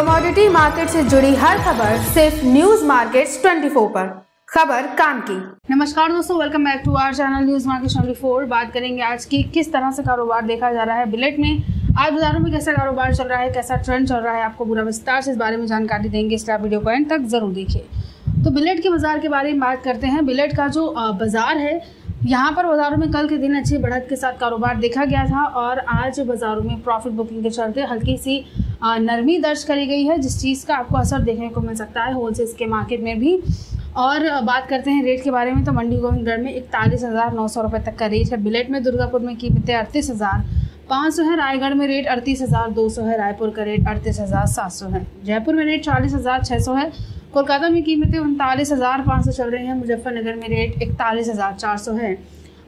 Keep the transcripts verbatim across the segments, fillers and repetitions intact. Commodity market से जुड़ी हर खबर सिर्फ न्यूज मार्केट चौबीस पर, खबर काम की। नमस्कार दोस्तों, welcome back to our channel news market चौबीस। बात करेंगे आज की किस तरह से कारोबार देखा जा रहा है बुलेट में, आज बाजारों में कैसा कारोबार चल रहा है, कैसा ट्रेंड चल रहा है, आपको पूरा विस्तार से इस बारे में जानकारी देंगे, इसलिए आप वीडियो को एंड तक जरूर देखिए। तो बुलेट के बाजार के बारे में बात करते हैं। बुलेट का जो बाजार है, यहाँ पर बाज़ारों में कल के दिन अच्छी बढ़त के साथ कारोबार देखा गया था और आज बाज़ारों में प्रॉफिट बुकिंग के चलते हल्की सी नरमी दर्ज करी गई है, जिस चीज़ का आपको असर देखने को मिल सकता है होलसेल के मार्केट में भी। और बात करते हैं रेट के बारे में, तो मंडी गोविंदगढ़ में इकतालीस हज़ार नौ सौ रुपये तक का रेट है। बिलेट में दुर्गापुर में कीमतें अड़तीस हज़ार पाँच सौ है, रायगढ़ में रेट अड़तीस हज़ार दो सौ है, रायपुर का रेट अड़तीस हज़ार सात सौ है, जयपुर में रेट चालीस हज़ार छः सौ है, कोलकाता में कीमतें उनतालीस हज़ार पाँच सौ चल रही हैं, मुजफ्फरनगर में रेट इकतालीस हज़ार चार सौ है,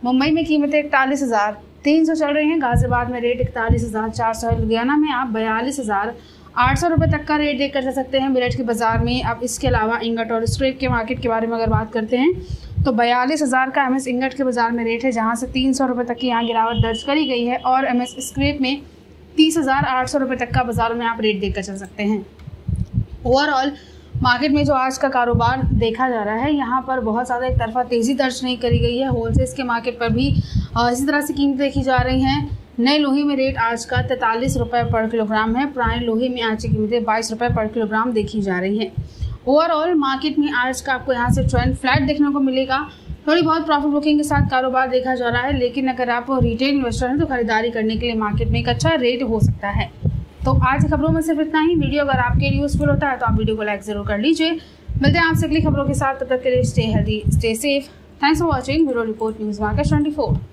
मुंबई में कीमतें इकतालीस हज़ार तीन सौ चल रही हैं, गाज़ियाबाद में रेट इकतालीस हज़ार चार सौ है, लुधियाना में आप बयालीस हज़ार आठ सौ रुपये तक का रेट देख कर जा सकते हैं बिलेट के बाज़ार में। अब इसके अलावा इंगट और स्ट्रेट के मार्केट के बारे में अगर बात करते हैं तो बयालीस हज़ार का एम एस इंगट के बाज़ार में रेट है, जहाँ से तीन सौ रुपये तक की यहाँ गिरावट दर्ज करी गई है, और एम एस स्क्रेप में तीस हज़ार आठ सौ रुपये तक का बाज़ारों में आप रेट देख कर चल सकते हैं। ओवरऑल मार्केट में जो आज का कारोबार देखा जा रहा है, यहाँ पर बहुत ज़्यादा एक तरफा तेज़ी दर्ज नहीं करी गई है। होलसेल के मार्केट पर भी इसी तरह से कीमतें देखी जा रही हैं। नए लोहे में रेट आज का तैंतालीस रुपये पर किलोग्राम है, पुराने लोहे में आज की कीमतें बाईस रुपये पर किलोग्राम देखी जा रही है। ओवरऑल मार्केट में आज का आपको यहाँ से ट्रेंड फ्लैट देखने को मिलेगा। थोड़ी बहुत प्रॉफिट बुकिंग के साथ कारोबार देखा जा रहा है, लेकिन अगर आप रिटेल इन्वेस्टर हैं तो खरीदारी करने के लिए मार्केट में एक अच्छा रेट हो सकता है। तो आज खबरों में सिर्फ इतना ही। वीडियो अगर आपके लिए यूजफुल होता है तो आप वीडियो को लाइक जरूर कर लीजिए। मिलते हैं आपसे अगली खबरों के साथ, तब तक के लिए stay healthy, stay safe. Thanks for watching. Bureau report, news market चौबीस।